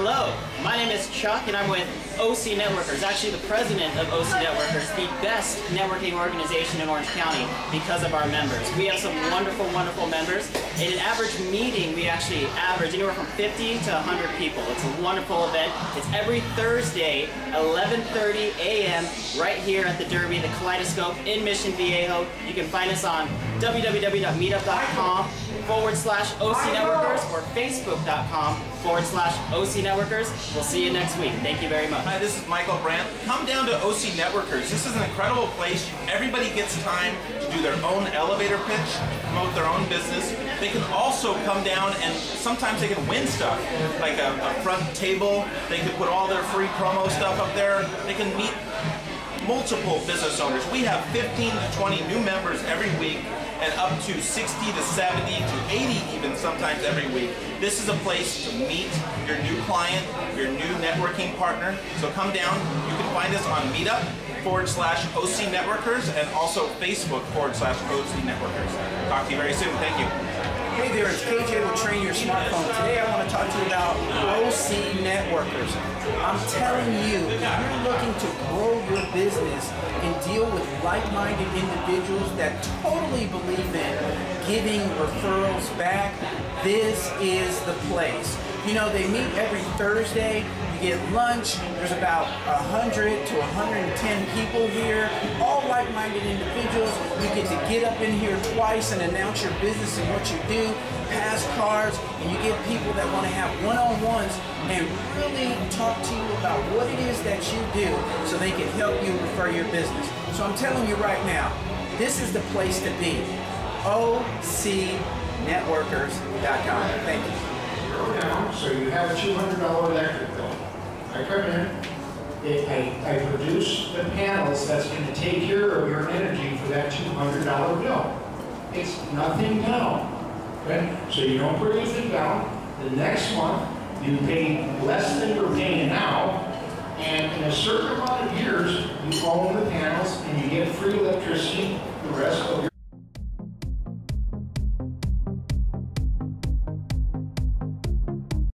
Hello, my name is Chuck and I'm with OC Networkers, actually the president of OC Networkers, the best networking organization in Orange County because of our members. We have some wonderful, wonderful members. In an average meeting, we actually average anywhere from 50 to 100 people. It's a wonderful event. It's every Thursday, 11:30 a.m. right here at the Derby, the Kaleidoscope in Mission Viejo. You can find us on www.meetup.com/OCNetworkers or facebook.com/OCNetworkers. We'll see you next week. Thank you very much. Hi, this is Michael Brandt. Come down to OC Networkers. This is an incredible place. Everybody gets time to do their own elevator pitch, promote their own business. They can also come down and sometimes they can win stuff, like a front table. They can put all their free promo stuff up there. They can meet multiple business owners. We have 15 to 20 new members every week and up to 60 to 70 to 80 even sometimes every week. This is a place to meet your new client, your new networking partner. So come down. You can find us on Meetup.com/OCNetworkers and also Facebook.com/OCNetworkers. Talk to you very soon. Thank you. Hey there, it's KJ with Train Your Smartphone. Today I want to talk to you about OC Networkers. I'm telling you, if you're looking to grow your business and deal with like-minded individuals that totally believe in giving referrals back, this is the place. You know, they meet every Thursday. You get lunch. There's about 100 to 110 people here, all like-minded individuals. You get to get up in here twice and announce your business and what you do, pass cards, and you get people that want to have one-on-ones and really talk to you about what it is that you do so they can help you refer your business. So I'm telling you right now, this is the place to be. OCNetworkers.com. Thank you. So you have a $200 electric bill. I come in, I produce the panels that's going to take care of your energy for that $200 bill. It's nothing down. Okay? So you don't produce it down. The next month, you pay less than you're paying now, and in a certain amount of years, you own the panels and you get free electricity the rest of your